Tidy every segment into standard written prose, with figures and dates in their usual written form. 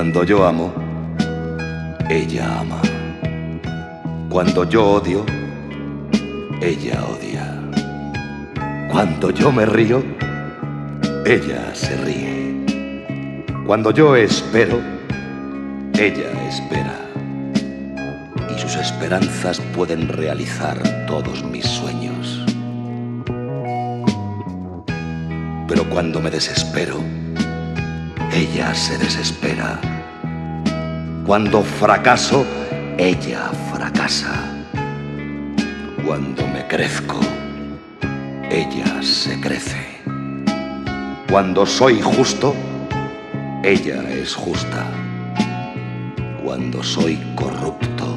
Cuando yo amo, ella ama. Cuando yo odio, ella odia. Cuando yo me río, ella se ríe. Cuando yo espero, ella espera. Y sus esperanzas pueden realizar todos mis sueños. Pero cuando me desespero, ella se desespera. Cuando fracaso, ella fracasa. Cuando me crezco, ella se crece. Cuando soy justo, ella es justa. Cuando soy corrupto,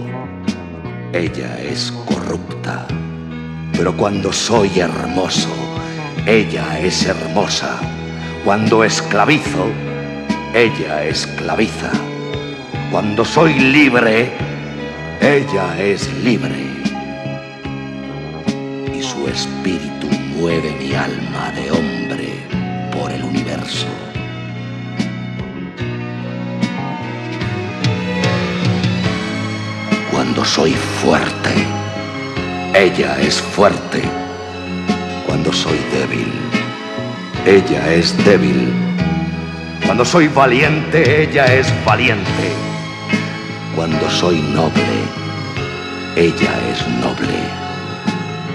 ella es corrupta. Pero cuando soy hermoso, ella es hermosa. Cuando esclavizo, ella esclaviza. Cuando soy libre, ella es libre. Y su espíritu mueve mi alma de hombre por el universo. Cuando soy fuerte, ella es fuerte. Cuando soy débil, ella es débil. Cuando soy valiente, ella es valiente. Cuando soy noble, ella es noble.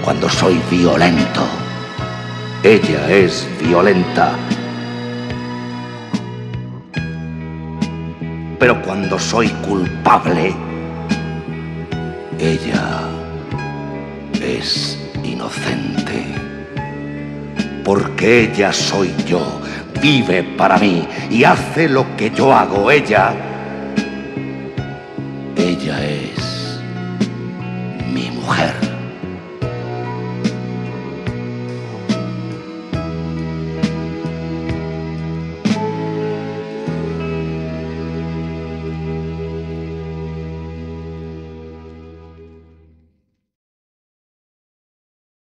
Cuando soy violento, ella es violenta. Pero cuando soy culpable, ella es inocente. Porque ella soy yo, vive para mí y hace lo que yo hago. Ella es mi mujer.